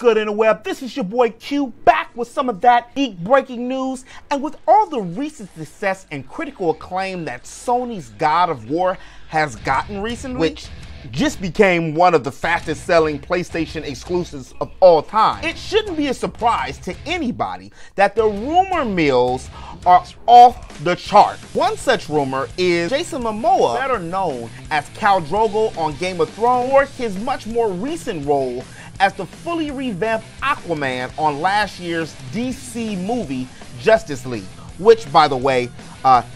good in the web? This is your boy Q, back with some of that geek breaking news. And with all the recent success and critical acclaim that Sony's God of War has gotten recently, which just became one of the fastest selling PlayStation exclusives of all time, it shouldn't be a surprise to anybody that the rumor mills are off the chart. One such rumor is Jason Momoa, better known as Khal Drogo on Game of Thrones, or his much more recent role as the fully revamped Aquaman on last year's DC movie Justice League, which, by the way,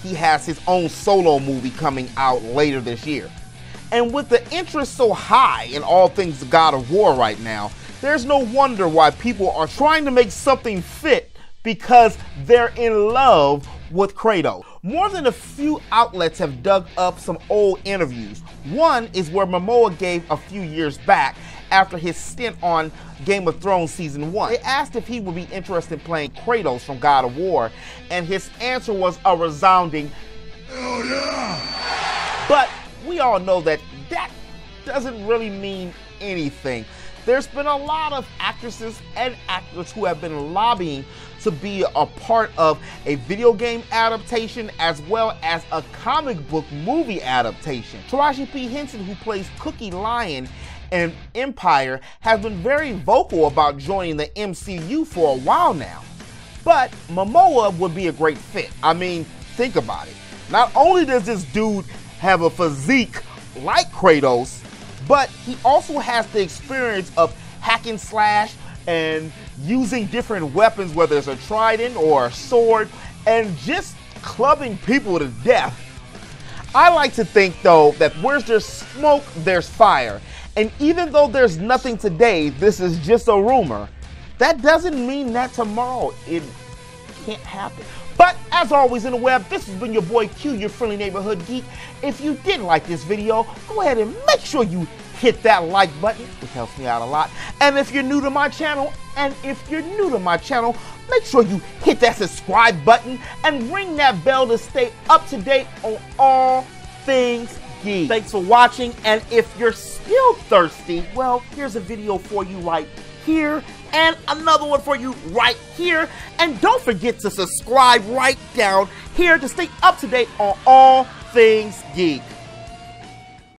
he has his own solo movie coming out later this year. And with the interest so high in all things God of War right now, there's no wonder why people are trying to make something fit, because they're in love with Kratos. More than a few outlets have dug up some old interviews. One is where Momoa gave a few years back after his stint on Game of Thrones Season 1. They asked if he would be interested in playing Kratos from God of War, and his answer was a resounding, "Hell yeah!" But we all know that that doesn't really mean anything. There's been a lot of actresses and actors who have been lobbying to be a part of a video game adaptation as well as a comic book movie adaptation. Taraji P. Henson, who plays Cookie Lyon in Empire, has been very vocal about joining the MCU for a while now. But Momoa would be a great fit. I mean, think about it. Not only does this dude have a physique like Kratos, but he also has the experience of hack and slash and using different weapons, whether it's a trident or a sword, and just clubbing people to death. I like to think, though, that where there's smoke, there's fire. And even though there's nothing today, this is just a rumor, that doesn't mean that tomorrow it can't happen. But as always in the web, this has been your boy Q, your friendly neighborhood geek. If you did like this video, go ahead and make sure you hit that like button, which helps me out a lot. And if you're new to my channel, make sure you hit that subscribe button and ring that bell to stay up to date on all things geek. Thanks for watching, and if you're still thirsty, well, here's a video for you right here, and another one for you right here, and don't forget to subscribe right down here to stay up to date on all things geek.